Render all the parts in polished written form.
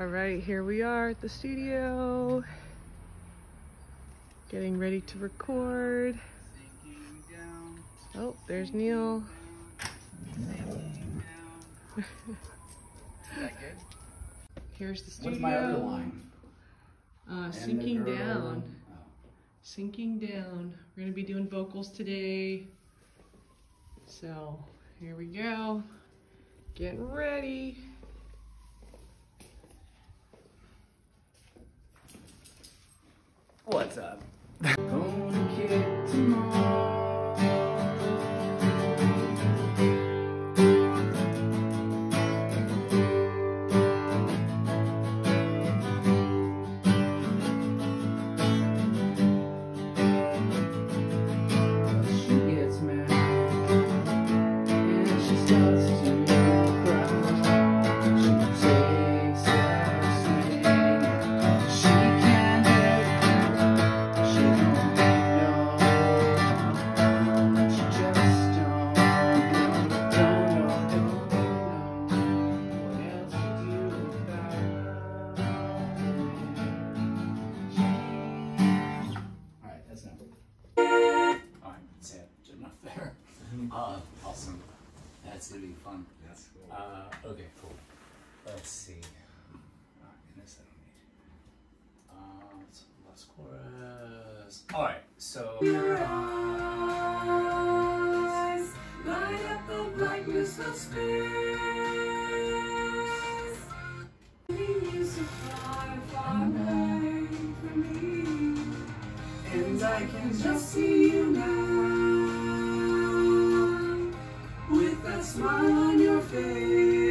All right, here we are at the studio, getting ready to record. Oh, there's Neil. Is that good? Here's the studio. What's my other line? Sinking Down. Oh. Sinking Down. We're gonna be doing vocals today. So here we go. Getting ready. What's up? Gonna get tomorrow. Awesome. That's gonna be fun. That's cool. Okay, cool. Let's see. Oh, goodness, I don't need. Let's last chorus. All right. So. Your eyes light up the blackness of space. You so far, far away from me, and I can just see you now. A smile on your face,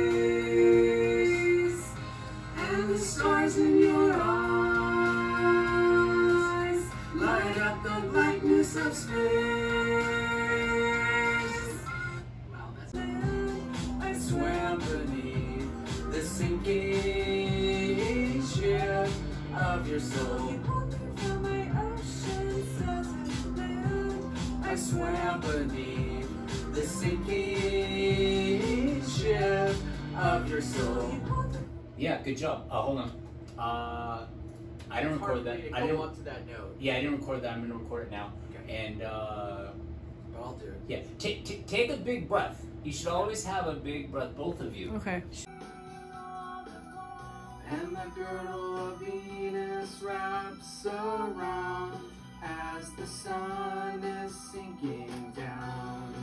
and the stars in your eyes light up the blackness of space. Wow, that's cool. I swam beneath the sinking ship of your soul. From my ocean, I swam beneath the sinking ship of your soul. Yeah, good job. Hold on. I didn't record that. I didn't want to that note. Yeah, I didn't record that. I'm gonna record it now. Okay. And I'll do it. Yeah. Take a big breath. You should always have a big breath, both of you. Okay. And the girdle of Venus wraps around as the sun is sinking down.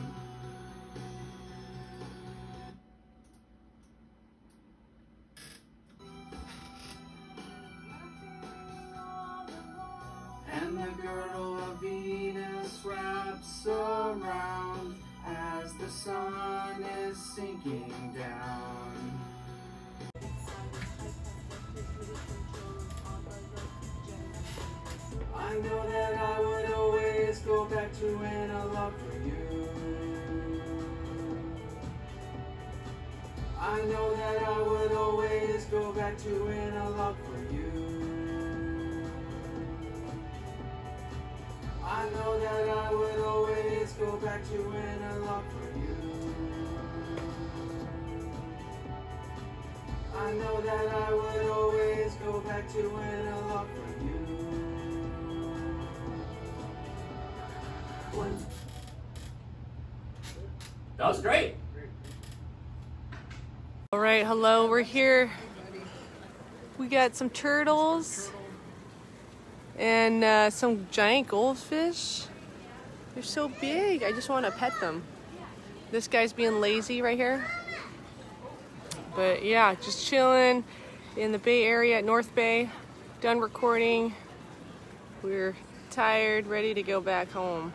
And the girdle of Venus wraps around as the sun is sinking down. I know that I would always go back to an I love for you. I know that I would always go back to an I love for you. I know that I would always go back to when I love for you. I know that I would always go back to when I love for you. One. That was great. All right, hello, we're here. We got some turtles. And some giant goldfish. They're so big, I just want to pet them. This guy's being lazy right here. But yeah, just chilling in the Bay Area at North Bay. Done recording. We're tired, ready to go back home.